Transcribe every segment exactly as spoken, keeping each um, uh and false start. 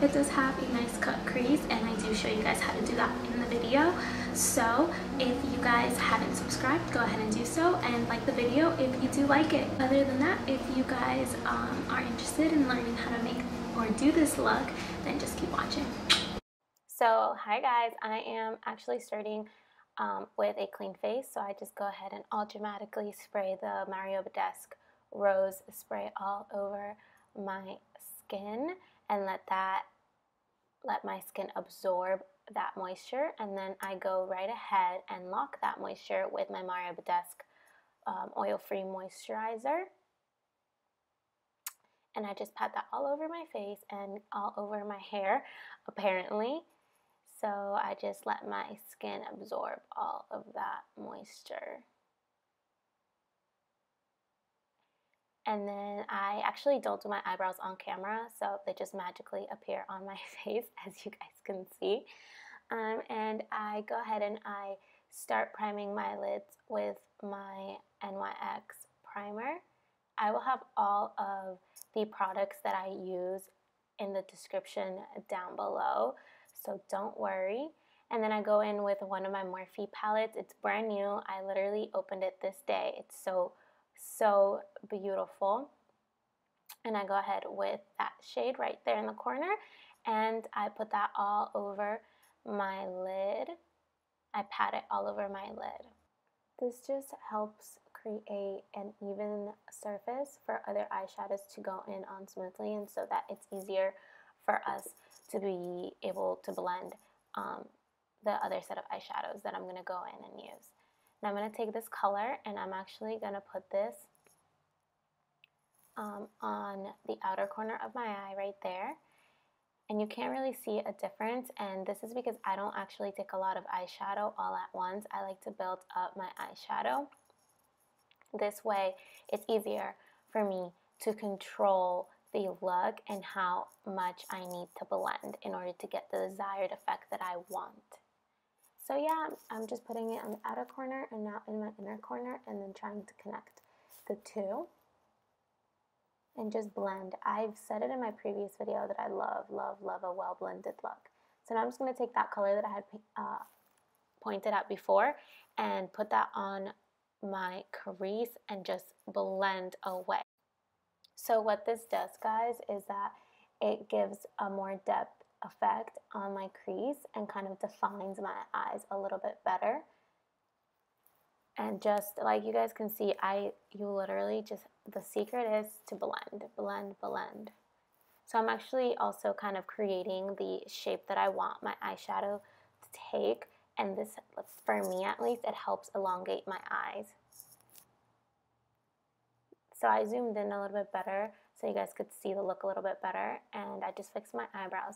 It does have a nice cut crease, and I do show you guys how to do that in the video. So if you guys haven't subscribed, go ahead and do so, and like the video if you do like it. Other than that, if you guys um, are interested in learning how to make or do this look, then just keep watching. So hi guys, I am actually starting um, with a clean face, so I just go ahead and all dramatically spray the Mario Badescu Rose Spray all over my skin and let that let my skin absorb that moisture, and then I go right ahead and lock that moisture with my Mario Badescu um, oil-free moisturizer, and I just pat that all over my face and all over my hair apparently. So I just let my skin absorb all of that moisture. And then I actually don't do my eyebrows on camera, so they just magically appear on my face, as you guys can see. Um, and I go ahead and I start priming my lids with my N Y X primer. I will have all of the products that I use in the description down below, so don't worry. And then I go in with one of my Morphe palettes. It's brand new. I literally opened it this day. It's so, so beautiful. And I go ahead with that shade right there in the corner, and I put that all over my lid. I pat it all over my lid. This just helps create an even surface for other eyeshadows to go in on smoothly, and so that it's easier for us to be able to blend um, the other set of eyeshadows that I'm going to go in and use. Now I'm going to take this color, and I'm actually going to put this um, on the outer corner of my eye right there. And you can't really see a difference, and this is because I don't actually take a lot of eyeshadow all at once. I like to build up my eyeshadow. This way it's easier for me to control the look and how much I need to blend in order to get the desired effect that I want. So yeah, I'm just putting it on the outer corner and now in my inner corner, and then trying to connect the two and just blend. I've said it in my previous video that I love, love, love a well blended look. So now I'm just going to take that color that I had uh, pointed out before and put that on my crease and just blend away. So what this does, guys, is that it gives a more depth effect on my crease and kind of defines my eyes a little bit better. And just like you guys can see, I you literally just, the secret is to blend, blend, blend. So I'm actually also kind of creating the shape that I want my eyeshadow to take. And this, for me at least, it helps elongate my eyes. So I zoomed in a little bit better so you guys could see the look a little bit better, and I just fixed my eyebrows.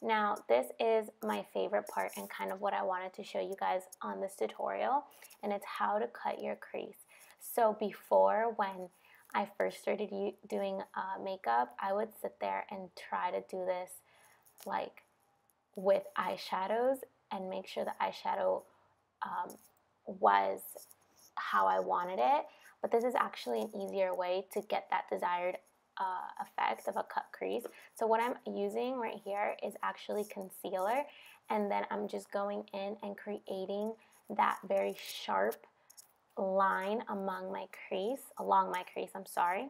Now this is my favorite part and kind of what I wanted to show you guys on this tutorial, and it's how to cut your crease. So before, when I first started doing uh, makeup, I would sit there and try to do this like with eyeshadows and make sure the eyeshadow um, was how I wanted it. But this is actually an easier way to get that desired uh, effect of a cut crease. So what I'm using right here is actually concealer, and then I'm just going in and creating that very sharp line among my crease, along my crease, I'm sorry,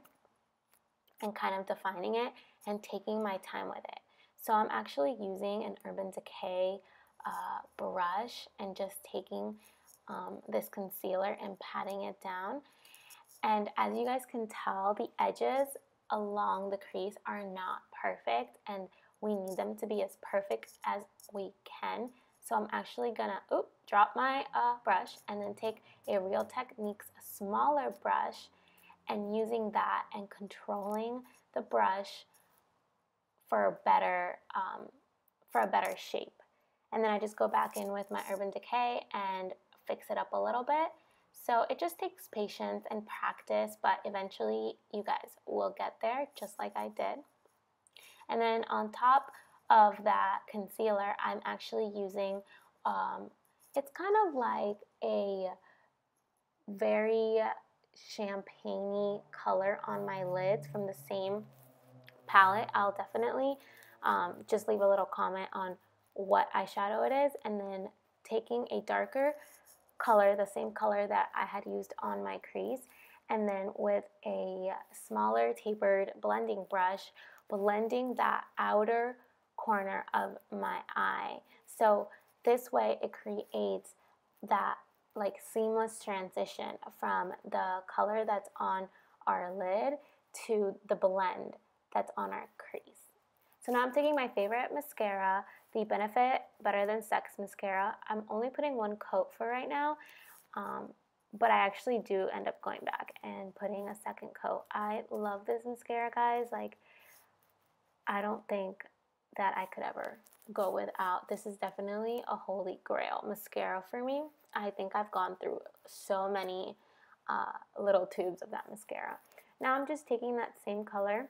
and kind of defining it and taking my time with it. So I'm actually using an Urban Decay Uh, brush and just taking um, this concealer and patting it down. And as you guys can tell, the edges along the crease are not perfect, and we need them to be as perfect as we can. So I'm actually gonna oop, drop my uh, brush and then take a Real Techniques smaller brush, and using that and controlling the brush for a better um, for a better shape. And then I just go back in with my Urban Decay and fix it up a little bit. So it just takes patience and practice, but eventually you guys will get there, just like I did. And then on top of that concealer, I'm actually using, um, it's kind of like a very champagne-y color on my lids from the same palette. I'll definitely um, just leave a little comment on what eyeshadow it is, and then taking a darker color, the same color that I had used on my crease, and then with a smaller tapered blending brush, blending that outer corner of my eye. So this way it creates that like seamless transition from the color that's on our lid to the blend that's on our crease. So now I'm taking my favorite mascara, the Benefit BETTER THAN SEX mascara. I'm only putting one coat for right now, um, but I actually do end up going back and putting a second coat. I love this mascara, guys. Like, I don't think that I could ever go without. This is definitely a holy grail mascara for me. I think I've gone through so many uh, little tubes of that mascara. Now I'm just taking that same color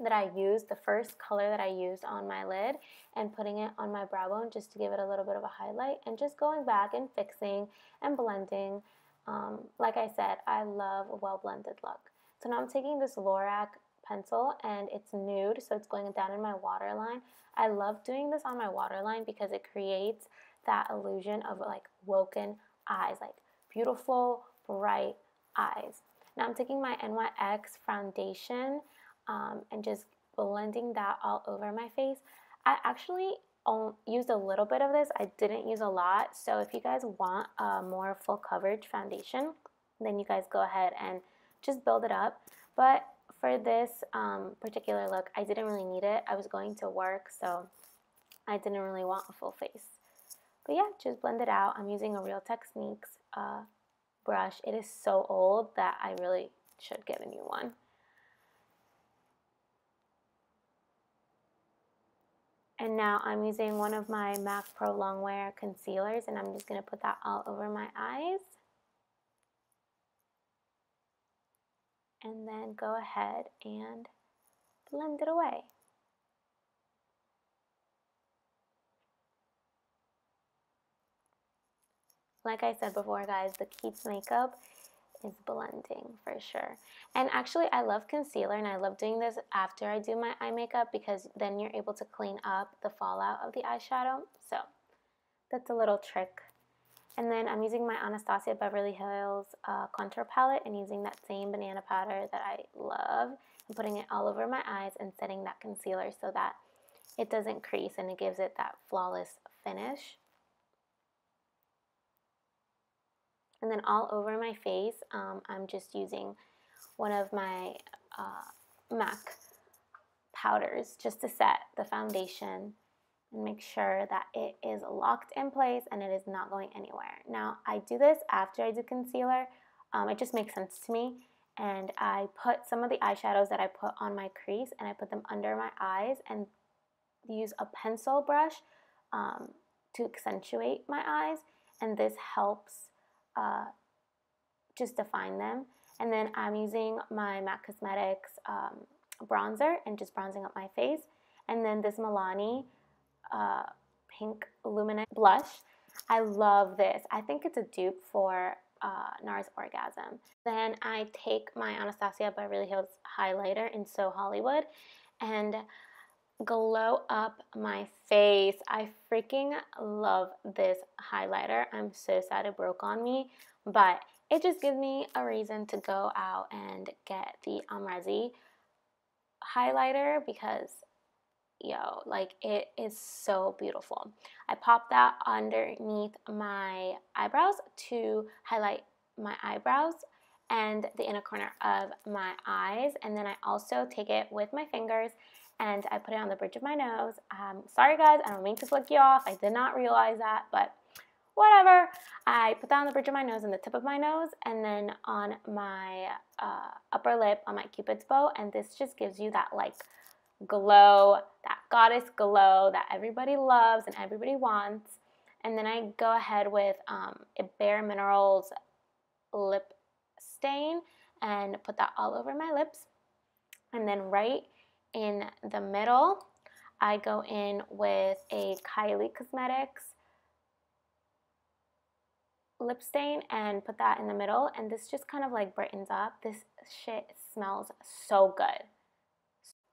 that I used, the first color that I used on my lid, and putting it on my brow bone just to give it a little bit of a highlight, and just going back and fixing and blending. Um, like I said, I love a well-blended look. So now I'm taking this Lorac pencil, and it's nude, so it's going down in my waterline. I love doing this on my waterline because it creates that illusion of like woken eyes, like beautiful, bright eyes. Now I'm taking my N Y X foundation, Um, and just blending that all over my face. I actually um, used a little bit of this. I didn't use a lot. So if you guys want a more full coverage foundation, then you guys go ahead and just build it up. But for this um, particular look, I didn't really need it. I was going to work, so I didn't really want a full face. But yeah, just blend it out. I'm using a Real Techniques uh, brush. It is so old that I really should get a new one. And now I'm using one of my MAC Pro Longwear concealers, and I'm just going to put that all over my eyes. And then go ahead and blend it away. Like I said before, guys, the key to makeup is blending for sure. And actually, I love concealer, and I love doing this after I do my eye makeup because then you're able to clean up the fallout of the eyeshadow. So that's a little trick. And then I'm using my Anastasia Beverly Hills uh, contour palette and using that same banana powder that I love and putting it all over my eyes and setting that concealer so that it doesn't crease and it gives it that flawless finish. And then all over my face, um, I'm just using one of my uh, MAC powders just to set the foundation and make sure that it is locked in place and it is not going anywhere. Now, I do this after I do concealer. Um, it just makes sense to me. And I put some of the eyeshadows that I put on my crease, and I put them under my eyes and use a pencil brush um, to accentuate my eyes. And this helps Uh, just define them. And then I'm using my MAC Cosmetics um, bronzer and just bronzing up my face. And then this Milani uh, Pink Luminous Blush. I love this. I think it's a dupe for uh, NARS Orgasm. Then I take my Anastasia Beverly Hills highlighter in So Hollywood and glow up my face. I freaking love this highlighter. I'm so sad it broke on me, but it just gives me a reason to go out and get the Amrezi highlighter because, yo, like, it is so beautiful. I pop that underneath my eyebrows to highlight my eyebrows and the inner corner of my eyes, and then I also take it with my fingers and I put it on the bridge of my nose. Um, sorry guys, I don't mean to flick you off. I did not realize that, but whatever. I put that on the bridge of my nose and the tip of my nose, and then on my uh, upper lip, on my cupid's bow, and this just gives you that like glow, that goddess glow that everybody loves and everybody wants. And then I go ahead with um, a Bare Minerals lip stain and put that all over my lips, and then right in the middle, I go in with a Kylie Cosmetics lip stain and put that in the middle, and this just kind of like brightens up. This shit smells so good.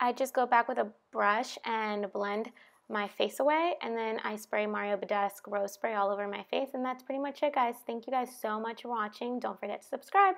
I just go back with a brush and blend my face away, and then I spray Mario Badescu Rose Spray all over my face, and that's pretty much it, guys. Thank you guys so much for watching. Don't forget to subscribe.